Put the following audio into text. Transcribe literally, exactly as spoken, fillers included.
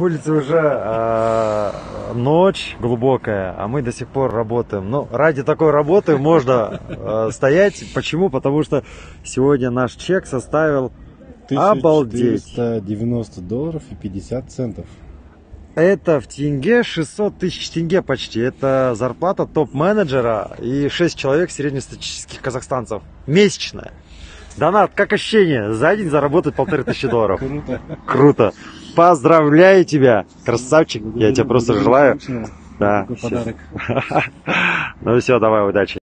Улица уже э, ночь глубокая, а мы до сих пор работаем. Но ради такой работы можно э, стоять. Почему? Потому что сегодня наш чек составил тысяча четыреста девяносто долларов и пятьдесят центов. Это в тенге шестьсот тысяч тенге почти. Это зарплата топ-менеджера и шесть человек среднестатистических казахстанцев. Месячная. Донат, как ощущение? За день заработать полторы тысячи долларов. Круто. Круто. Поздравляю тебя, красавчик. Я тебе просто желаю. Да. Ну все, давай, удачи.